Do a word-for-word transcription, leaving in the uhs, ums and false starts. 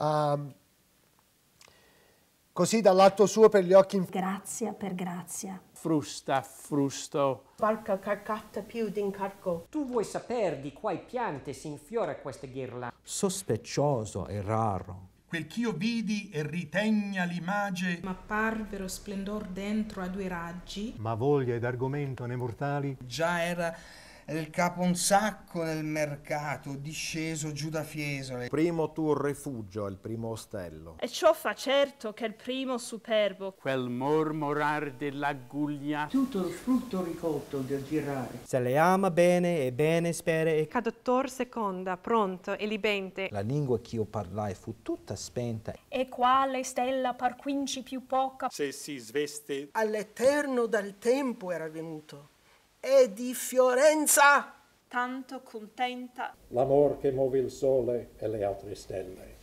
Um, così dall'alto suo per gli occhi. Grazia per grazia. Frusta, frusto. Qualche carcata più di incarco. Tu vuoi sapere di quali piante si infiora questa ghirlanda? Sospeccioso e raro. Quel ch'io vidi e ritegna l'image. Ma parvero splendor dentro a due raggi. Ma voglia ed argomento nei mortali. Già era il capo un sacco nel mercato, disceso giù da Fiesole. Primo tuo rifugio, il primo ostello. E ciò fa certo che il primo superbo. Quel mormorar dell'aguglia. Tutto il frutto ricotto del girare. Se le ama bene e bene spere. E cadottor seconda, pronto e libente. La lingua ch'io parlai fu tutta spenta. E quale stella par quinci più poca. Se si sveste. All'eterno dal tempo era venuto. E di Fiorenza tanto contenta l'amor che muove il sole e le altre stelle.